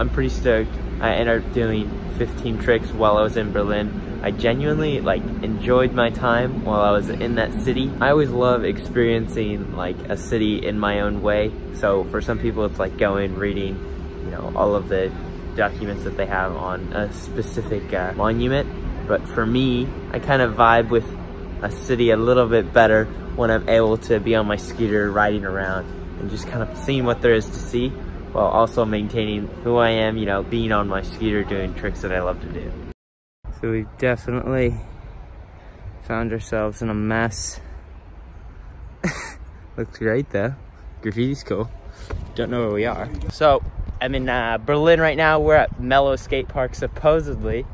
I'm pretty stoked. I ended up doing 15 tricks while I was in Berlin. I genuinely enjoyed my time while I was in that city. I always love experiencing a city in my own way. So for some people it's going, reading, all of the documents that they have on a specific monument. But for me, I kind of vibe with a city a little bit better when I'm able to be on my scooter riding around and just kind of seeing what there is to see while also maintaining who I am, being on my scooter doing tricks that I love to do. So we've definitely found ourselves in a mess. Looks great though. Graffiti's cool. Don't know where we are. So I'm in Berlin right now. We're at Mellow Skate Park supposedly,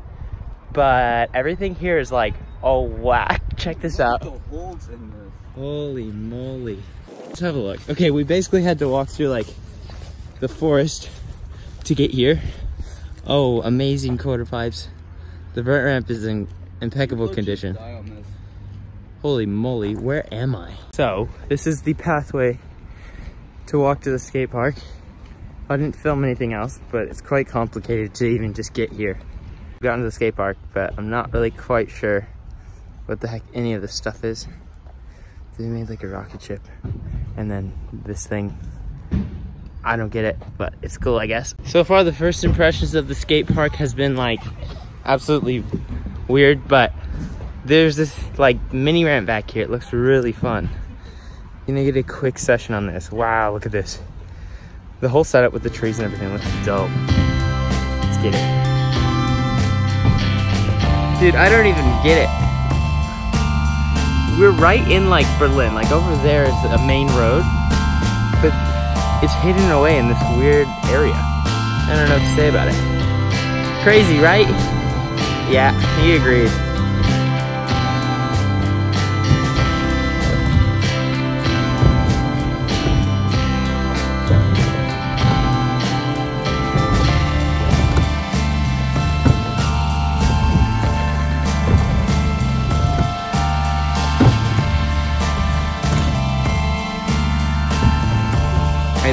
but everything here is oh wow, check this out. The holes in this. Holy moly. Let's have a look. Okay, we basically had to walk through the forest to get here. Oh, amazing quarter pipes. The vert ramp is in impeccable condition. Holy moly, where am I? So, this is the pathway to walk to the skate park. I didn't film anything else, but it's quite complicated to even just get here. I've gotten to the skate park, but I'm not really quite sure what the heck any of this stuff is. They made a rocket ship and then this thing. I don't get it, but it's cool, I guess. So far the first impressions of the skate park has been absolutely weird, but there's this mini ramp back here. It looks really fun. I'm gonna get a quick session on this. Wow, look at this. The whole setup with the trees and everything looks dope. Let's get it. Dude, I don't even get it. We're right in Berlin, over there is a main road, but it's hidden away in this weird area. I don't know what to say about it. Crazy, right? Yeah, he agrees.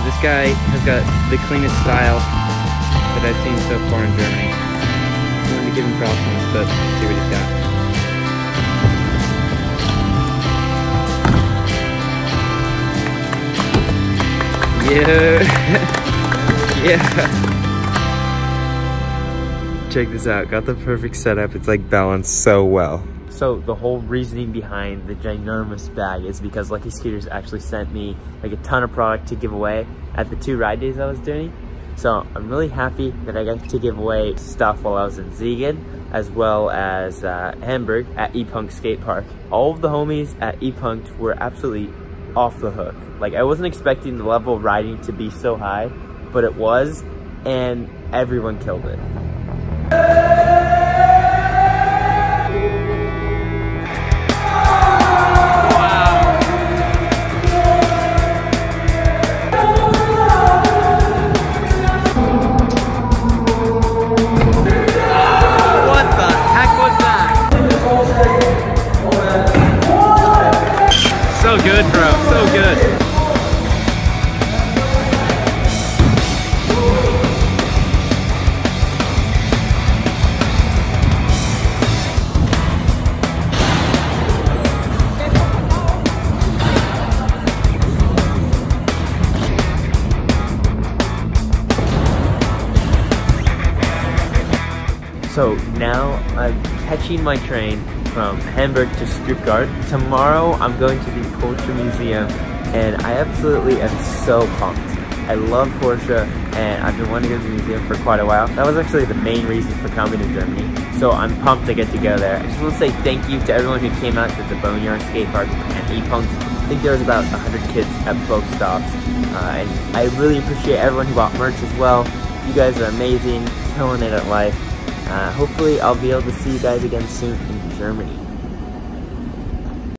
This guy has got the cleanest style that I've seen so far in Germany. I'm going to give him props on this, but let's see what he's got. Yeah! Yeah! Check this out, got the perfect setup. It's balanced so well. So the whole reasoning behind the ginormous bag is because Lucky Skeeters actually sent me a ton of product to give away at the 2 ride days I was doing. So I'm really happy that I got to give away stuff while I was in Siegen, as well as Hamburg at E-Punk Skate Park. All of the homies at E-Punk were absolutely off the hook. I wasn't expecting the level of riding to be so high, but it was, and everyone killed it. Good, bro. So good. So now I'm catching my train from Hamburg to Stuttgart. Tomorrow I'm going to the Kölscher Museum and I absolutely am so pumped. I love Porsche and I've been wanting to go to the museum for quite a while. That was actually the main reason for coming to Germany. So I'm pumped I get to go there. I just want to say thank you to everyone who came out to the Boneyard Skatepark and E-Punks. I think there was about 100 kids at both stops. And I really appreciate everyone who bought merch as well. You guys are amazing, killing it at life. Hopefully I'll be able to see you guys again soon in Germany.